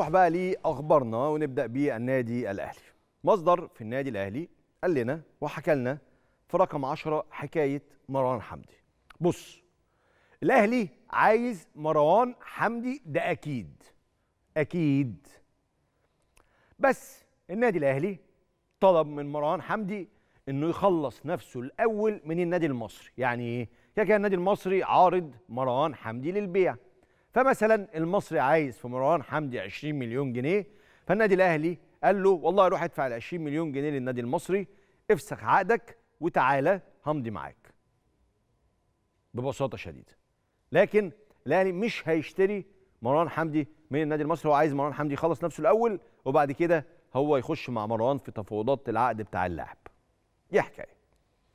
نروح بقى لأخبارنا ونبدأ بالنادي الأهلي. مصدر في النادي الأهلي قال لنا وحكى لنا في رقم 10 حكاية مروان حمدي. بص، الأهلي عايز مروان حمدي ده أكيد، بس النادي الأهلي طلب من مروان حمدي إنه يخلص نفسه الأول من النادي المصري. يعني إيه؟ كان النادي المصري عارض مروان حمدي للبيع، فمثلا المصري عايز في مروان حمدي 20 مليون جنيه، فالنادي الاهلي قال له والله روح ادفع ال 20 مليون جنيه للنادي المصري، افسخ عقدك وتعالى همضي معاك. ببساطه شديده. لكن الاهلي مش هيشتري مروان حمدي من النادي المصري، هو عايز مروان حمدي يخلص نفسه الاول وبعد كده هو يخش مع مروان في تفاوضات العقد بتاع اللاعب. دي حكايه.